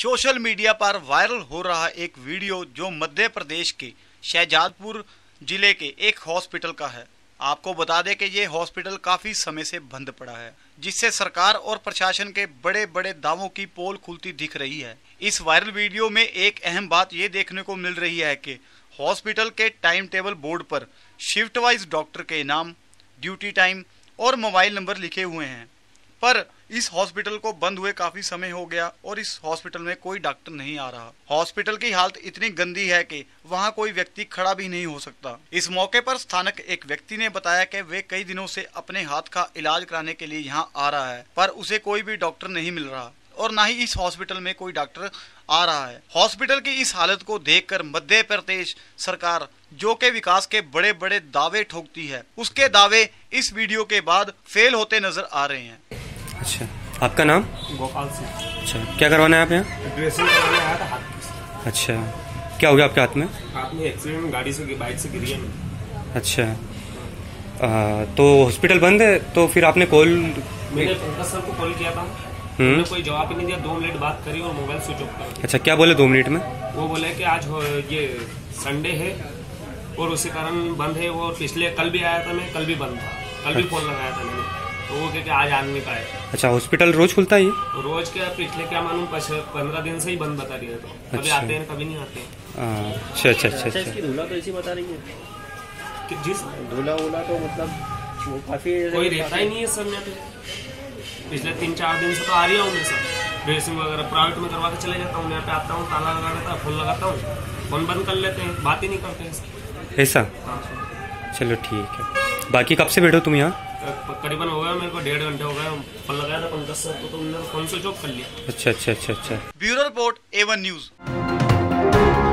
Social media पर viral हो रहा एक वीडियो जो मध्य प्रदेश के शहजादपुर जिले के एक हॉस्पिटल का है। आपको बता दें कि ये हॉस्पिटल काफ़ी समय से बंद पड़ा है, जिससे सरकार और प्रशासन के बड़े बड़े दावों की पोल खुलती दिख रही है। इस वायरल वीडियो में एक अहम बात ये देखने को मिल रही है कि हॉस्पिटल के टाइम टेबल बोर्ड पर शिफ्ट वाइज डॉक्टर के नाम, ड्यूटी टाइम और मोबाइल नंबर लिखे हुए हैं, पर इस हॉस्पिटल को बंद हुए काफ़ी समय हो गया और इस हॉस्पिटल में कोई डॉक्टर नहीं आ रहा। हॉस्पिटल की हालत इतनी गंदी है कि वहां कोई व्यक्ति खड़ा भी नहीं हो सकता। इस मौके पर स्थानिक एक व्यक्ति ने बताया कि वे कई दिनों से अपने हाथ का इलाज कराने के लिए यहां आ रहा है, पर उसे कोई भी डॉक्टर नहीं मिल रहा और ना ही इस हॉस्पिटल में कोई डॉक्टर आ रहा है। हॉस्पिटल की इस हालत को देखकर मध्य प्रदेश सरकार, जो के विकास के बड़े बड़े दावे ठोकती है, उसके दावे इस वीडियो के बाद फेल होते नजर आ रहे हैं। अच्छा, आपका नाम? गोपाल सिंह। अच्छा, क्या करवाना है आप यहाँ? ड्रेसिंग करवाना आया था हाथ की। अच्छा, क्या हो गया आपके हाथ में? हाथ में एक्सीडेंट में गाड़ी से, बाइक से गिरी है। अच्छा, तो हॉस्पिटल बंद है, तो फिर आपने कॉल? मैंने पंकज सर को कॉल किया था, उन्होंने कोई जवाब नहीं दिया। 2 मिनट बात करी और मोबाइल स्विच ऑफ कर दिया। अच्छा, क्या बोले 2 मिनट में? वो बोले कि आज ये संडे है और उसी कारण बंद है। वो पिछले कल भी आया था, मैं कल भी बंद था, कल भी कॉल लगाया था मैंने, तो वो कहते आज आने पाए। अच्छा, हॉस्पिटल रोज खुलता है? रोज के पिछले क्या मालूम 15 दिन से ही बंद बता रही है। तो अच्छा, कभी आते हैं कभी नहीं आते। अच्छा अच्छा अच्छा अच्छा। इसकी धूला तो ऐसी बता रही है कि जिस धूला वूला तो मतलब काफी कोई रहता ही नहीं है सर। मैं पिछले 3-4 दिन से तो आ रही हूँ मैं सर, ड्रेसिंग वगैरह प्राइवेट में करवा के चले जाता हूँ। यहाँ पे आता हूँ, ताला लगा देता, फोन लगाता हूँ, फोन बंद कर लेते हैं, बात ही नहीं करते ऐसा। चलो ठीक है। बाकी कब से बैठो तुम यहाँ? करीबन हो गया मेरे को 1.5 घंटे हो गया। फोन लगाया था 15 से, तो तुमने फोन से चौक कर लिया। अच्छा अच्छा अच्छा अच्छा। Bureau report A1 news.